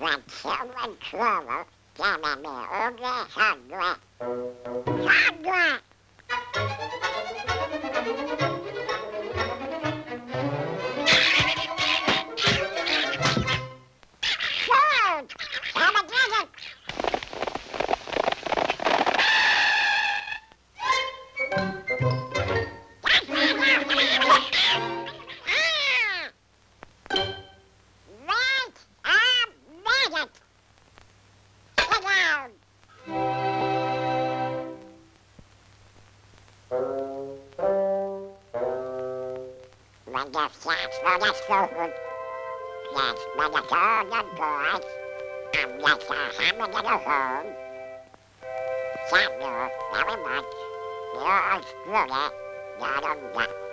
when someone crawled down on their only hunger. Hunger! Cold! Armageddon! That's so good. That's when it's all done, boys. Unless a hammer in a home. Thank you very much. Yours truly, Donald Duck.